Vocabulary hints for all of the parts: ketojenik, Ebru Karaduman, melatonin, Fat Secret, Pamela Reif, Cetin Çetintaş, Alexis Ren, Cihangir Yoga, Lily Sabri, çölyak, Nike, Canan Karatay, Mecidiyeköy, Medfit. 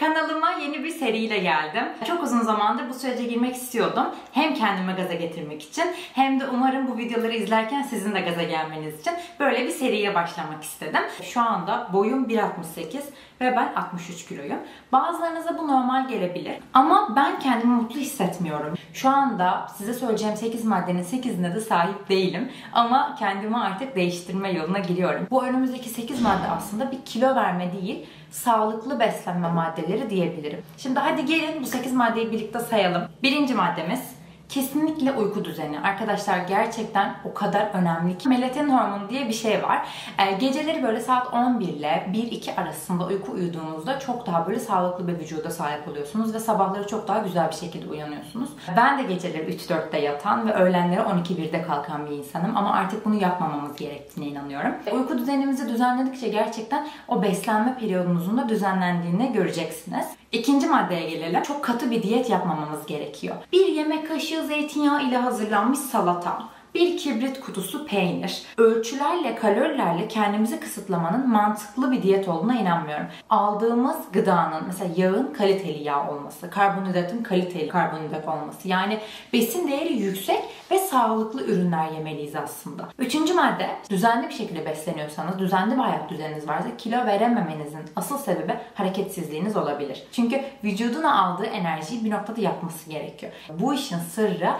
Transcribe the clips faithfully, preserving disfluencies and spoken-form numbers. Kanalıma yeni bir seriyle geldim. Çok uzun zamandır bu sürece girmek istiyordum. Hem kendime gaza getirmek için hem de umarım bu videoları izlerken sizin de gaza gelmeniz için böyle bir seriye başlamak istedim. Şu anda boyum bir altmış sekiz ve ben altmış üç kiloyum. Bazılarınıza bu normal gelebilir ama ben kendimi mutlu hissetmiyorum. Şu anda size söyleyeceğim sekiz maddenin sekizine de sahip değilim ama kendimi artık değiştirme yoluna giriyorum. Bu önümüzdeki sekiz madde aslında bir kilo verme değil, sağlıklı beslenme maddeleri diyebilirim. Şimdi hadi gelin bu sekiz maddeyi birlikte sayalım. Birinci maddemiz kesinlikle uyku düzeni. Arkadaşlar gerçekten o kadar önemli ki. Melatonin hormonu diye bir şey var. Ee, geceleri böyle saat on bir ile bir iki arasında uyku uyuduğunuzda çok daha böyle sağlıklı bir vücuda sahip oluyorsunuz ve sabahları çok daha güzel bir şekilde uyanıyorsunuz. Ben de geceleri üç dörtte yatan ve öğlenleri on iki birde kalkan bir insanım ama artık bunu yapmamamız gerektiğine inanıyorum. Uyku düzenimizi düzenledikçe gerçekten o beslenme periyodunuzun da düzenlendiğini göreceksiniz. İkinci maddeye gelelim. Çok katı bir diyet yapmamamız gerekiyor. Bir yemek kaşığı zeytinyağı ile hazırlanmış salata, bir kibrit kutusu peynir. Ölçülerle, kalorilerle kendimizi kısıtlamanın mantıklı bir diyet olduğuna inanmıyorum. Aldığımız gıdanın, mesela yağın kaliteli yağ olması, karbonhidratın kaliteli karbonhidrat olması, yani besin değeri yüksek ve sağlıklı ürünler yemeliyiz aslında. Üçüncü madde, düzenli bir şekilde besleniyorsanız, düzenli bir hayat düzeniniz varsa kilo verememenizin asıl sebebi hareketsizliğiniz olabilir. Çünkü vücuduna aldığı enerjiyi bir noktada yapması gerekiyor. Bu işin sırrı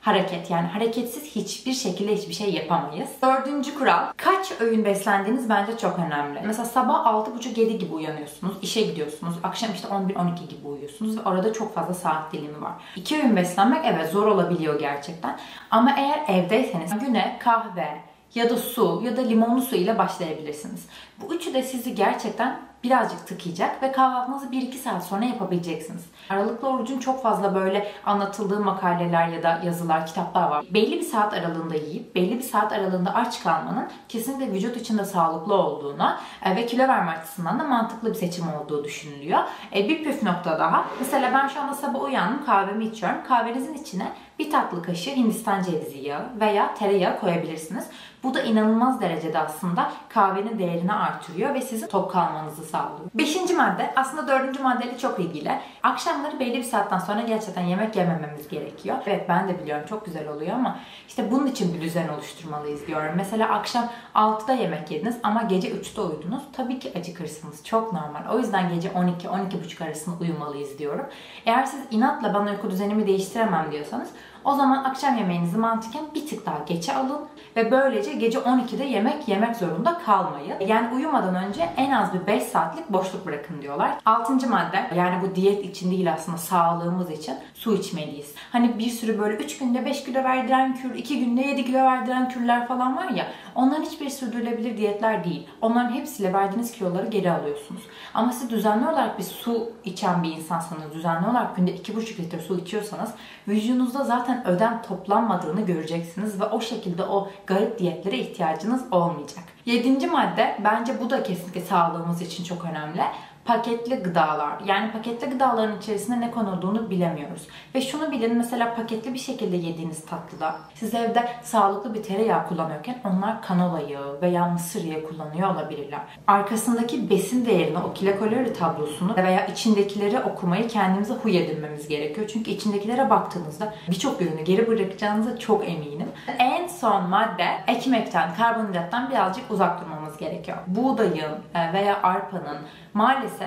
hareket, yani hareketsiz hiçbir şekilde hiçbir şey yapamayız. Dördüncü kural, kaç öğün beslendiğiniz bence çok önemli. Mesela sabah altı buçuk yedi gibi uyanıyorsunuz, işe gidiyorsunuz, akşam işte on bir on iki gibi uyuyorsunuz ve arada çok fazla saat dilimi var. İki öğün beslenmek evet zor olabiliyor gerçekten ama eğer evdeyseniz güne kahve ya da su ya da limonlu su ile başlayabilirsiniz. Bu üçü de sizi gerçekten birazcık tıkayacak ve kahvaltınızı bir iki saat sonra yapabileceksiniz. Aralıklı orucun çok fazla böyle anlatıldığı makaleler ya da yazılar, kitaplar var. Belli bir saat aralığında yiyip, belli bir saat aralığında aç kalmanın kesinlikle vücut için de sağlıklı olduğuna ve kilo verme açısından da mantıklı bir seçim olduğu düşünülüyor. Bir püf nokta daha. Mesela ben şu anda sabah uyandım, kahvemi içiyorum. Kahvenizin içine bir tatlı kaşığı Hindistan cevizi yağı veya tereyağı koyabilirsiniz. Bu da inanılmaz derecede aslında kahvenin değerini artırıyor ve sizin tok kalmanızı sağlıyor. Beşinci madde, aslında dördüncü maddeyle çok ilgili. Akşamları belli bir saatten sonra gerçekten yemek yemememiz gerekiyor. Evet ben de biliyorum çok güzel oluyor ama işte bunun için bir düzen oluşturmalıyız diyorum. Mesela akşam altıda yemek yediniz ama gece üçte uyudunuz. Tabii ki acıkırsınız. Çok normal. O yüzden gece on iki on iki buçuk arasında uyumalıyız diyorum. Eğer siz inatla ben uyku düzenimi değiştiremem diyorsanız o zaman akşam yemeğinizi mantıken bir tık daha geçe alın ve böylece gece on ikide yemek yemek zorunda kalmayın. Yani uyumadan önce en az bir beş saatlik boşluk bırakın diyorlar. Altıncı madde, yani bu diyet için değil aslında sağlığımız için su içmeliyiz. Hani bir sürü böyle üç günde beş kilo verdiren kür, iki günde yedi kilo verdiren kürler falan var ya, onların hiçbiri sürdürülebilir diyetler değil. Onların hepsiyle verdiğiniz kiloları geri alıyorsunuz. Ama siz düzenli olarak bir su içen bir insansanız, düzenli olarak günde iki buçuk litre su içiyorsanız vücudunuzda zaten ödem toplanmadığını göreceksiniz ve o şekilde o garip diyetlere ihtiyacınız olmayacak. Yedinci madde, bence bu da kesinlikle sağlığımız için çok önemli. Paketli gıdalar. Yani paketli gıdaların içerisinde ne konulduğunu bilemiyoruz. Ve şunu bilin, mesela paketli bir şekilde yediğiniz tatlıda, siz evde sağlıklı bir tereyağı kullanıyorken onlar kanola yağı veya mısır yağı kullanıyor olabilirler. Arkasındaki besin değerini, o kilokalori tablosunu veya içindekileri okumayı kendimize huy edinmemiz gerekiyor. Çünkü içindekilere baktığınızda birçok ürünü geri bırakacağınıza çok eminim. En son madde, ekmekten, karbonhidrattan birazcık uzak durmamız gerekiyor. Buğdayın veya arpanın maalesef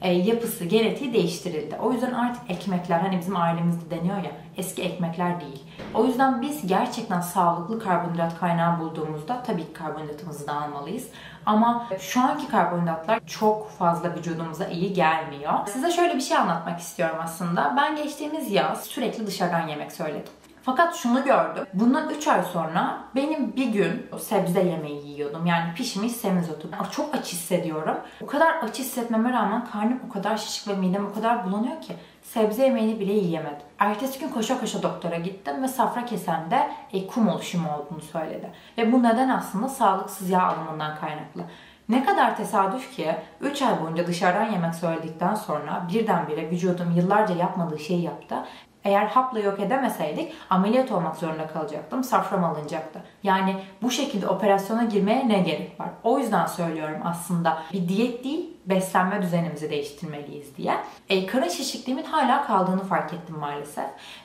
E, yapısı, genetiği değiştirildi. O yüzden artık ekmekler, hani bizim ailemizde deniyor ya, eski ekmekler değil. O yüzden biz gerçekten sağlıklı karbonhidrat kaynağı bulduğumuzda tabii ki karbonhidratımızı da almalıyız. Ama şu anki karbonhidratlar çok fazla vücudumuza iyi gelmiyor. Size şöyle bir şey anlatmak istiyorum aslında. Ben geçtiğimiz yaz sürekli dışarıdan yemek söyledim. Fakat şunu gördüm. Bundan üç ay sonra benim bir gün o sebze yemeği yiyordum. Yani pişmiş semizotu. Yani çok aç hissediyorum. O kadar aç hissetmeme rağmen karnım o kadar şişik ve midem o kadar bulanıyor ki sebze yemeğini bile yiyemedim. Ertesi gün koşa koşa doktora gittim ve safra kesemde e, kum oluşumu olduğunu söyledi. Ve bu neden aslında sağlıksız yağ alımından kaynaklı. Ne kadar tesadüf ki üç ay boyunca dışarıdan yemek söyledikten sonra birdenbire vücudum yıllarca yapmadığı şeyi yaptı Eğer hapla yok edemeseydik ameliyat olmak zorunda kalacaktım. Safram alınacaktı. Yani bu şekilde operasyona girmeye ne gerek var? O yüzden söylüyorum aslında bir diyet değil, beslenme düzenimizi değiştirmeliyiz diye. E, kara şişikliğimin hala kaldığını fark ettim maalesef.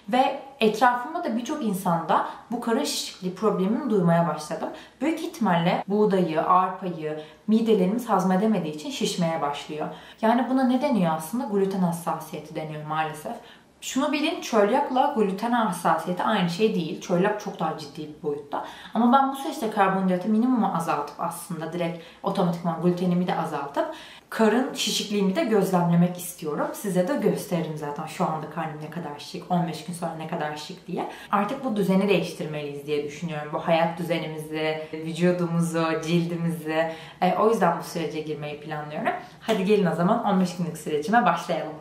Ve etrafımda da birçok insanda bu kara şişikliği problemini duymaya başladım. Büyük ihtimalle buğdayı, arpayı, midelerimiz hazmedemediği için şişmeye başlıyor. Yani buna ne deniyor aslında? Gluten hassasiyeti deniyor maalesef. Şunu bilin, çölyakla gluten hassasiyeti aynı şey değil. Çölyak çok daha ciddi bir boyutta. Ama ben bu süreçte karbonhidratı minimuma azaltıp aslında direkt otomatikman glutenimi de azaltıp karın şişikliğimi de gözlemlemek istiyorum. Size de gösteririm zaten şu anda karnım ne kadar şişik, on beş gün sonra ne kadar şişik diye. Artık bu düzeni değiştirmeliyiz diye düşünüyorum. Bu hayat düzenimizi, vücudumuzu, cildimizi. E, o yüzden bu sürece girmeyi planlıyorum. Hadi gelin o zaman on beş günlük sürecime başlayalım.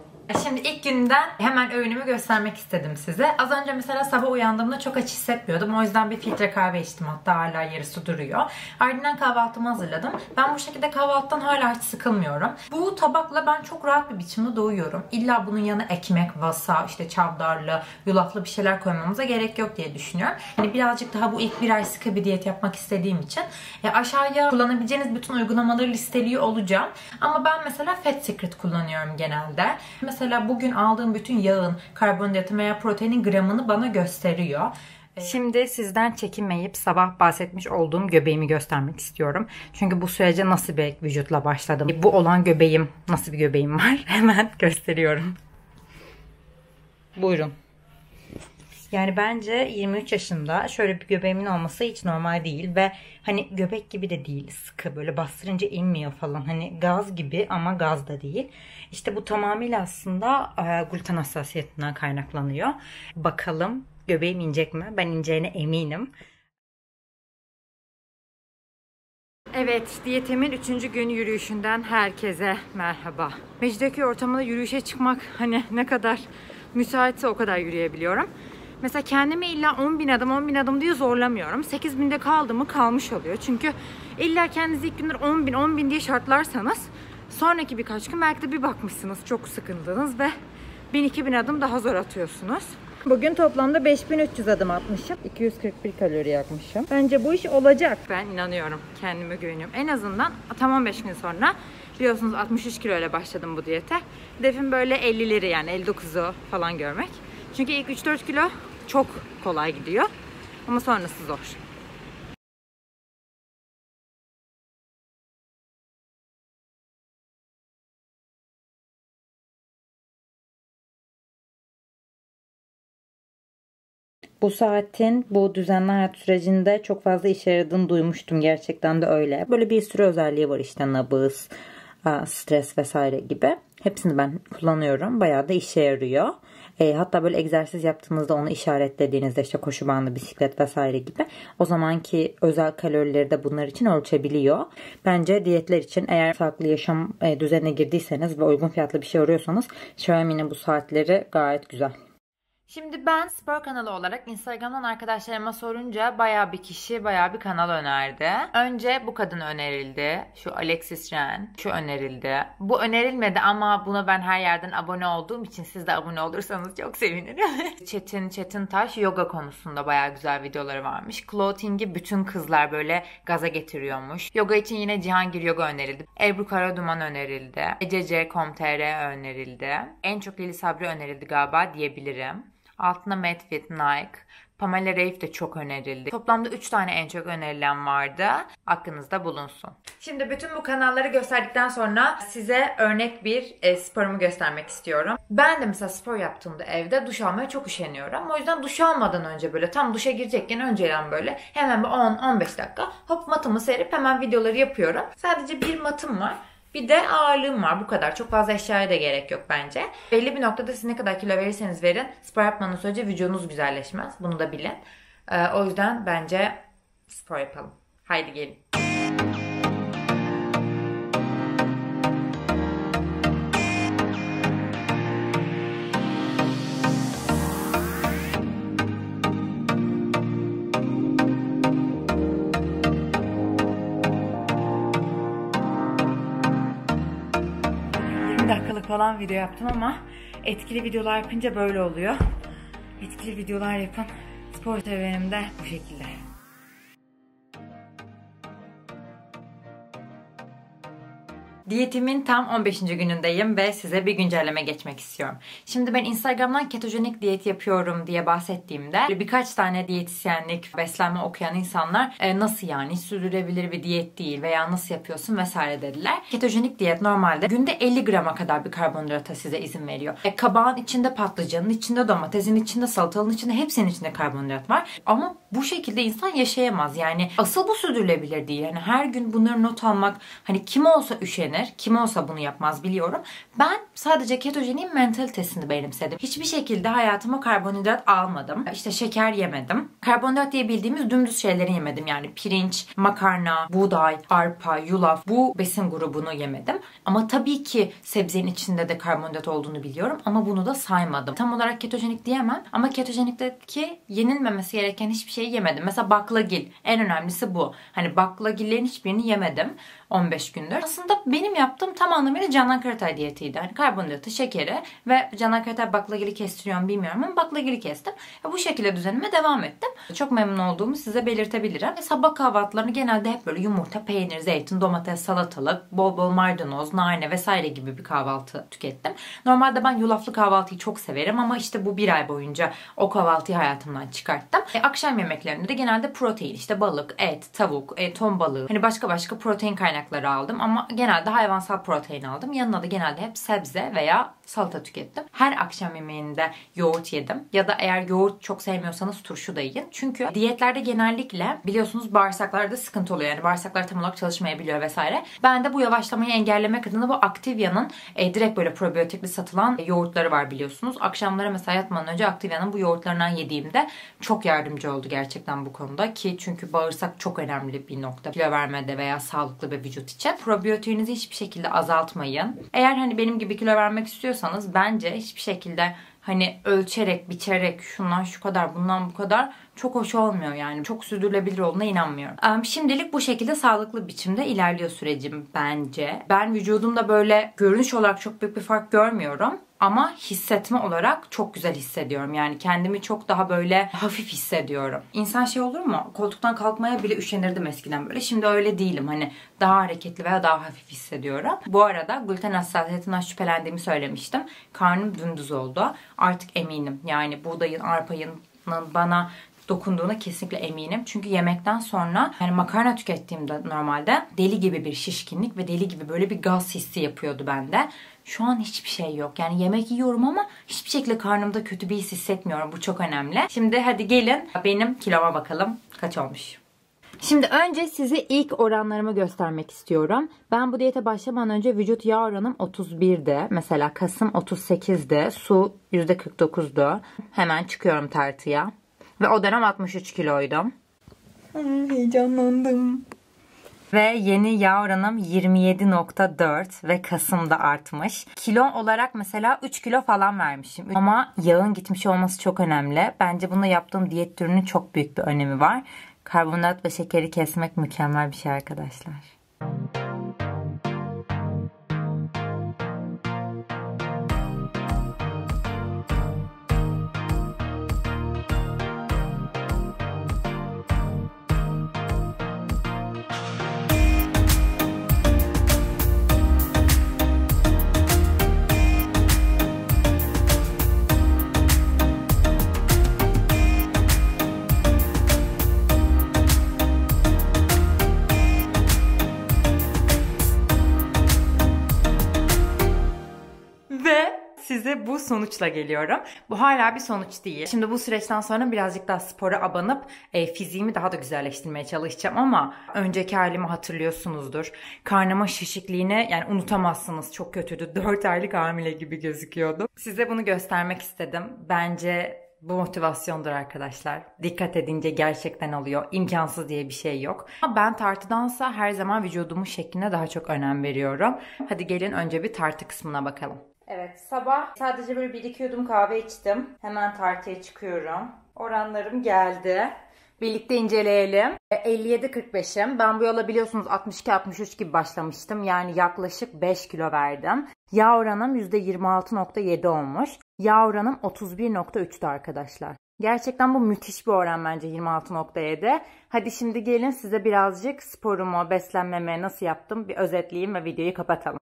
Şimdi ilk günden hemen öğünümü göstermek istedim size. Az önce mesela sabah uyandığımda çok aç hissetmiyordum. O yüzden bir filtre kahve içtim. Hatta hala yarısı duruyor. Ardından kahvaltımı hazırladım. Ben bu şekilde kahvaltıdan hala hiç sıkılmıyorum. Bu tabakla ben çok rahat bir biçimde doyuyorum. İlla bunun yanı ekmek, vasa, işte çavdarlı, yulaflı bir şeyler koymamıza gerek yok diye düşünüyorum. Hani birazcık daha bu ilk bir ay sıkı bir diyet yapmak istediğim için ya aşağıya kullanabileceğiniz bütün uygulamaları listeliyor olacağım. Ama ben mesela Fat Secret kullanıyorum genelde. Mesela Mesela bugün aldığım bütün yağın, karbonhidratın veya proteinin gramını bana gösteriyor. Şimdi sizden çekinmeyip sabah bahsetmiş olduğum göbeğimi göstermek istiyorum. Çünkü bu sürece nasıl bir vücutla başladım. Bu olan göbeğim, nasıl bir göbeğim var? Hemen gösteriyorum. Buyurun. Yani bence yirmi üç yaşında şöyle bir göbeğimin olması hiç normal değil ve hani göbek gibi de değil, sıkı böyle bastırınca inmiyor falan, hani gaz gibi ama gaz da değil. İşte bu tamamıyla aslında gluten hassasiyetinden kaynaklanıyor. Bakalım göbeğim inecek mi? Ben ineceğine eminim. Evet, diyetimin üçüncü gün yürüyüşünden herkese merhaba. Mecidiyeköy ortamında yürüyüşe çıkmak hani ne kadar müsaitse o kadar yürüyebiliyorum. Mesela kendimi illa on bin adım, on bin adım diye zorlamıyorum. sekiz binde kaldı mı kalmış oluyor. Çünkü illa kendinizi ilk günler on bin, on bin diye şartlarsanız sonraki birkaç gün belki de bir bakmışsınız, çok sıkıldınız ve bin iki bin adım daha zor atıyorsunuz. Bugün toplamda beş bin üç yüz adım atmışım. iki yüz kırk bir kalori yakmışım. Bence bu iş olacak. Ben inanıyorum, kendime güveniyorum. En azından tam on beş gün sonra biliyorsunuz altmış üç kilo ile başladım bu diyete. Hedefim böyle ellileri yani elli dokuzu falan görmek. Çünkü ilk üç dört kilo çok kolay gidiyor ama sonrası zor. Bu saatin bu düzenli hayat sürecinde çok fazla işe yaradığını duymuştum. Gerçekten de öyle. Böyle bir sürü özelliği var işte, nabız, stres vesaire gibi. Hepsini ben kullanıyorum. Bayağı da işe yarıyor. E, hatta böyle egzersiz yaptığınızda onu işaretlediğinizde işte koşu bandı, bisiklet vesaire gibi, o zamanki özel kalorileri de bunlar için ölçebiliyor. Bence diyetler için eğer sağlıklı yaşam e, düzenine girdiyseniz ve uygun fiyatlı bir şey arıyorsanız Xiaomi'nin bu saatleri gayet güzel. Şimdi ben spor kanalı olarak Instagram'dan arkadaşlarıma sorunca bayağı bir kişi bayağı bir kanal önerdi. Önce bu kadın önerildi. Şu Alexis Ren. Şu önerildi. Bu önerilmedi ama buna ben her yerden abone olduğum için siz de abone olursanız çok sevinirim. Cetin Çetintaş yoga konusunda bayağı güzel videoları varmış. Clothing'i bütün kızlar böyle gaza getiriyormuş. Yoga için yine Cihangir Yoga önerildi. Ebru Karaduman önerildi. C C C nokta com nokta t r önerildi. En çok Lily Sabri önerildi galiba diyebilirim. Altına Medfit, Nike, Pamela Reif de çok önerildi. Toplamda üç tane en çok önerilen vardı. Aklınızda bulunsun. Şimdi bütün bu kanalları gösterdikten sonra size örnek bir e, sporumu göstermek istiyorum. Ben de mesela spor yaptığımda evde duş almaya çok üşeniyorum. O yüzden duş almadan önce böyle tam duşa girecekken önceden böyle hemen on on beş dakika hop matımı serip hemen videoları yapıyorum. Sadece bir matım var. Bir de ağırlığım var, bu kadar. Çok fazla eşyaya da gerek yok bence. Belli bir noktada siz ne kadar kilo verirseniz verin, spor yapmanın sürece vücudunuz güzelleşmez. Bunu da bilin. Ee, o yüzden bence spor yapalım. Haydi gelin. Dakikalık falan video yaptım ama etkili videolar yapınca böyle oluyor. etkili videolar yapan spor severim de bu şekilde. Diyetimin tam on beşinci günündeyim ve size bir güncelleme geçmek istiyorum. Şimdi ben Instagram'dan ketojenik diyet yapıyorum diye bahsettiğimde birkaç tane diyetisyenlik, beslenme okuyan insanlar e, nasıl yani sürdürülebilir bir diyet değil veya nasıl yapıyorsun vesaire dediler. Ketojenik diyet normalde günde elli grama kadar bir karbonhidrata size izin veriyor. E, kabağın içinde, patlıcanın içinde, domatesin içinde, salatalığın içinde, hepsinin içinde karbonhidrat var. Ama bu şekilde insan yaşayamaz. Yani asıl bu sürdürülebilir değil. Yani her gün bunları not almak, hani kim olsa üşenir, kim olsa bunu yapmaz biliyorum. Ben sadece ketojeniğin mentalitesini benimsedim. Hiçbir şekilde hayatıma karbonhidrat almadım. İşte şeker yemedim. Karbonhidrat diye bildiğimiz dümdüz şeyleri yemedim. Yani pirinç, makarna, buğday, arpa, yulaf, bu besin grubunu yemedim. Ama tabii ki sebzenin içinde de karbonhidrat olduğunu biliyorum ama bunu da saymadım. Tam olarak ketojenik diyemem ama ketojenikteki yenilmemesi gereken hiçbir şeyi yemedim. Mesela baklagil. En önemlisi bu. Hani baklagillerin hiçbirini yemedim on beş gündür. Aslında benim yaptığım tam anlamıyla Canan Karatay diyetiydi. Hani karbonhidratı, şekeri ve Canan Karatay baklagili kestiriyorum bilmiyorum ama baklagili kestim. Bu şekilde düzenime devam ettim. Çok memnun olduğumu size belirtebilirim. Sabah kahvaltılarını genelde hep böyle yumurta, peynir, zeytin, domates, salatalık, bol bol maydanoz, nane vesaire gibi bir kahvaltı tükettim. Normalde ben yulaflı kahvaltıyı çok severim ama işte bu bir ay boyunca o kahvaltıyı hayatımdan çıkarttım. E, akşam yemeklerinde de genelde protein, işte balık, et, tavuk, e, ton balığı, hani başka başka protein kaynakları aldım ama genelde hayvansal protein aldım. Yanına da genelde hep sebze veya salata tükettim. Her akşam yemeğinde yoğurt yedim. Ya da eğer yoğurt çok sevmiyorsanız turşu da yiyin. Çünkü diyetlerde genellikle biliyorsunuz bağırsaklarda sıkıntı oluyor. Yani bağırsaklar tam olarak çalışmayabiliyor vesaire. Ben de bu yavaşlamayı engellemek adına bu Activia'nın e, direkt böyle probiyotikli satılan e, yoğurtları var biliyorsunuz. Akşamları mesela yatmadan önce Activia'nın bu yoğurtlarından yediğimde çok yardımcı oldu gerçekten bu konuda. Ki çünkü bağırsak çok önemli bir nokta. Kilo vermede veya sağlıklı bir vücut için. Probiyotiğinizi hiçbir şekilde azaltmayın. Eğer hani benim gibi kilo vermek istiyorsanız bence hiçbir şekilde hani ölçerek, biçerek şundan şu kadar, bundan bu kadar çok hoş olmuyor yani. Çok sürdürülebilir olduğuna inanmıyorum. Şimdilik bu şekilde sağlıklı biçimde ilerliyor sürecim bence. Ben vücudumda böyle görünüş olarak çok büyük bir fark görmüyorum. Ama hissetme olarak çok güzel hissediyorum. Yani kendimi çok daha böyle hafif hissediyorum. İnsan şey olur mu? Koltuktan kalkmaya bile üşenirdim eskiden böyle. Şimdi öyle değilim. Hani daha hareketli veya daha haafif hissediyorum. Bu arada gluten hassasiyetinden şüphelendiğimi söylemiştim. Karnım dümdüz oldu. Artık eminim. Yani buğdayın, arpayın bana dokunduğuna kesinlikle eminim. Çünkü yemekten sonra yani makarna tükettiğimde normalde deli gibi bir şişkinlik ve deli gibi böyle bir gaz hissi yapıyordu bende. Şu an hiçbir şey yok. Yani yemek yiyorum ama hiçbir şekilde karnımda kötü bir his hissetmiyorum. Bu çok önemli. Şimdi hadi gelin benim kiloma bakalım kaç olmuş. Şimdi önce size ilk oranlarımı göstermek istiyorum. Ben bu diyete başlamadan önce vücut yağ oranım otuz bir'di. Mesela Kasım otuz sekiz'di. Su yüzde kırk dokuz'du. Hemen çıkıyorum tartıya. Ve o dönem altmış üç kiloydum. Heyecanlandım. Ve yeni yağ oranım yirmi yedi nokta dört ve Kasım'da artmış. Kilo olarak mesela üç kilo falan vermişim. Ama yağın gitmiş olması çok önemli. Bence bunda yaptığım diyet türünün çok büyük bir önemi var. Karbonhidrat ve şekeri kesmek mükemmel bir şey arkadaşlar. Bu sonuçla geliyorum. Bu hala bir sonuç değil. Şimdi bu süreçten sonra birazcık daha spora abanıp e, fiziğimi daha da güzelleştirmeye çalışacağım ama önceki halimi hatırlıyorsunuzdur. Karnıma şişikliğini yani unutamazsınız. Çok kötüydü. dört aylık hamile gibi gözüküyordu. Size bunu göstermek istedim. Bence bu motivasyondur arkadaşlar. Dikkat edince gerçekten oluyor. İmkansız diye bir şey yok. Ben tartıdansa her zaman vücudumun şekline daha çok önem veriyorum. Hadi gelin önce bir tartı kısmına bakalım. Evet, sabah sadece böyle bir iki yudum kahve içtim. Hemen tartıya çıkıyorum. Oranlarım geldi. Birlikte inceleyelim. elli yedi kırk beş'im. Ben bu yola biliyorsunuz altmış iki altmış üç gibi başlamıştım. Yani yaklaşık beş kilo verdim. Yağ oranım yüzde yirmi altı nokta yedi olmuş. Yağ oranım otuz bir nokta üç'tü arkadaşlar. Gerçekten bu müthiş bir oran bence yirmi altı nokta yedi. Hadi şimdi gelin size birazcık sporumu, beslenmemi nasıl yaptım bir özetleyeyim ve videoyu kapatalım.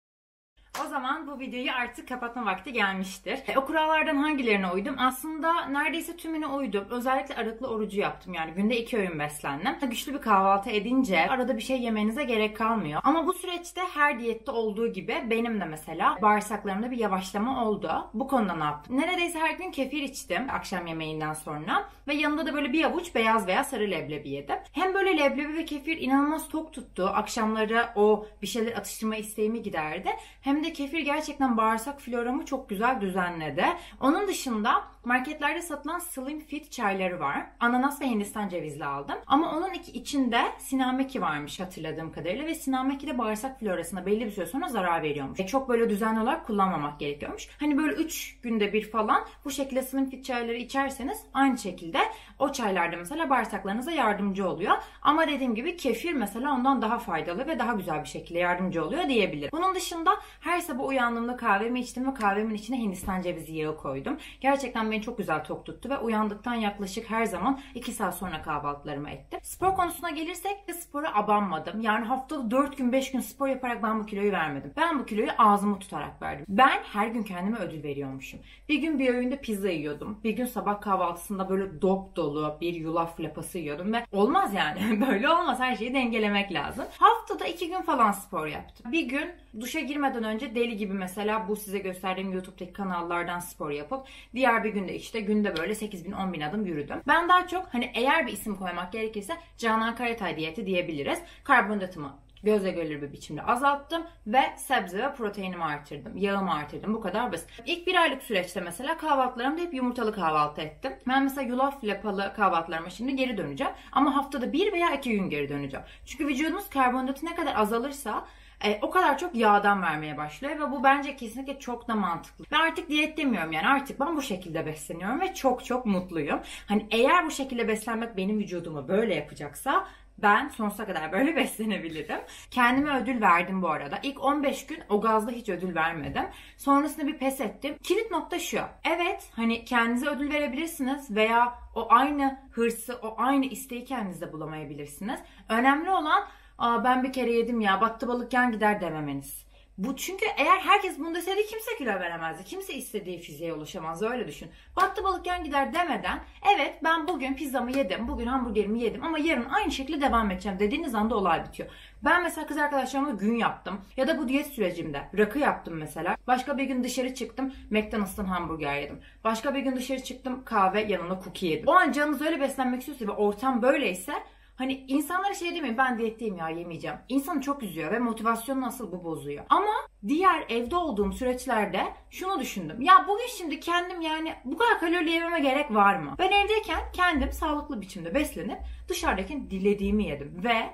O zaman bu videoyu artık kapatma vakti gelmiştir. E, o kurallardan hangilerine uydum? Aslında neredeyse tümüne uydum. Özellikle aralıklı orucu yaptım. Yani günde iki öğün beslendim. Güçlü bir kahvaltı edince arada bir şey yemenize gerek kalmıyor. Ama bu süreçte her diyette olduğu gibi benim de mesela bağırsaklarımda bir yavaşlama oldu. Bu konuda ne yaptım? Neredeyse her gün kefir içtim akşam yemeğinden sonra. Ve yanında da böyle bir avuç beyaz veya sarı leblebi yedim. Hem böyle leblebi ve kefir inanılmaz tok tuttu. Akşamları o bir şeyler atıştırma isteğimi giderdi. Hem de kefir gerçekten bağırsak floramı çok güzel düzenledi. Onun dışında marketlerde satılan Slim Fit çayları var. Ananas ve Hindistan cevizli aldım. Ama onun içinde sinameki varmış hatırladığım kadarıyla ve sinameki de bağırsak florasına belli bir süre sonra zarar veriyormuş. E çok böyle düzenli olarak kullanmamak gerekiyormuş. Hani böyle üç günde bir falan bu şekilde Slim Fit çayları içerseniz aynı şekilde o çaylarda mesela bağırsaklarınıza yardımcı oluyor. Ama dediğim gibi kefir mesela ondan daha faydalı ve daha güzel bir şekilde yardımcı oluyor diyebilirim. Bunun dışında her sabah uyandığımda kahvemi içtim ve kahvemin içine Hindistan cevizi yağı koydum. Gerçekten beni çok güzel tok tuttu ve uyandıktan yaklaşık her zaman iki saat sonra kahvaltılarımı ettim. Spor konusuna gelirsek de spora abanmadım. Yani haftada dört gün beş gün spor yaparak ben bu kiloyu vermedim. Ben bu kiloyu ağzımı tutarak verdim. Ben her gün kendime ödül veriyormuşum. Bir gün bir öğünde pizza yiyordum. Bir gün sabah kahvaltısında böyle dop dolu bir yulaf lapası yiyordum ve olmaz yani. Böyle olmaz. Her şeyi dengelemek lazım. Haftada iki gün falan spor yaptım. Bir gün duşa girmeden önce deli gibi mesela bu size gösterdiğim YouTube'daki kanallardan spor yapıp diğer bir günde işte günde böyle sekiz bin on bin adım yürüdüm. Ben daha çok hani eğer bir isim koymak gerekirse Canan Karatay diyeti diyebiliriz. Karbonhidratımı gözle görülür bir biçimde azalttım ve sebze ve proteinimi artırdım. Yağımı artırdım. Bu kadar basit. İlk bir aylık süreçte mesela kahvaltılarımda hep yumurtalı kahvaltı ettim. Ben mesela yulaf lapalı kahvaltılarıma şimdi geri döneceğim. Ama haftada bir veya iki gün geri döneceğim. Çünkü vücudunuz karbonhidratı ne kadar azalırsa E, o kadar çok yağdan vermeye başlıyor ve bu bence kesinlikle çok da mantıklı. Ben artık diyet demiyorum yani artık ben bu şekilde besleniyorum ve çok çok mutluyum. Hani eğer bu şekilde beslenmek benim vücudumu böyle yapacaksa ben sonsuza kadar böyle beslenebilirim. Kendime ödül verdim bu arada. İlk on beş gün o gazda hiç ödül vermedim. Sonrasında bir pes ettim. Kilit nokta şu. Evet hani kendinize ödül verebilirsiniz veya o aynı hırsı, o aynı isteği kendinizde bulamayabilirsiniz. Önemli olan "Aa ben bir kere yedim ya battı balık yan gider" dememeniz. Bu çünkü eğer herkes bunu deseydi kimse kilo veremezdi. Kimse istediği fiziğe ulaşamaz. Öyle düşün. Battı balık yan gider demeden evet ben bugün pizzamı yedim, bugün hamburgerimi yedim ama yarın aynı şekilde devam edeceğim dediğiniz anda olay bitiyor. Ben mesela kız arkadaşlarımla gün yaptım ya da bu diyet sürecimde rakı yaptım mesela. Başka bir gün dışarı çıktım McDonald's'tan hamburger yedim. Başka bir gün dışarı çıktım kahve yanına cookie yedim. O an canınız öyle beslenmek istiyorsa ve ortam böyleyse hani insanlara şey demeyin ben diyetteyim ya yemeyeceğim. İnsanı çok üzüyor ve motivasyonu nasıl bu bozuyor. Ama diğer evde olduğum süreçlerde şunu düşündüm. Ya bugün şimdi kendim yani bu kadar kalori yememe gerek var mı? Ben evdeyken kendim sağlıklı biçimde beslenip dışarıdaki dilediğimi yedim ve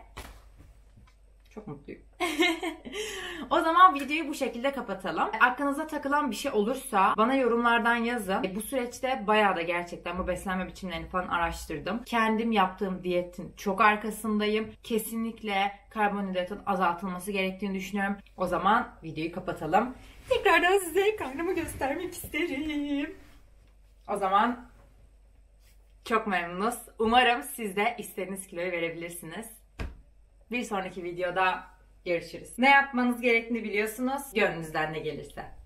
çok mutluyum. O zaman videoyu bu şekilde kapatalım. Aklınıza takılan bir şey olursa bana yorumlardan yazın. Bu süreçte bayağı da gerçekten bu beslenme biçimlerini falan araştırdım. Kendim yaptığım diyetin çok arkasındayım. Kesinlikle karbonhidratın azaltılması gerektiğini düşünüyorum. O zaman videoyu kapatalım. Tekrardan size karnımı göstermek isterim. O zaman çok memnunuz. Umarım siz de istediğiniz kiloyu verebilirsiniz. Bir sonraki videoda görüşürüz. Ne yapmanız gerektiğini biliyorsunuz. Gönlünüzden ne gelirse.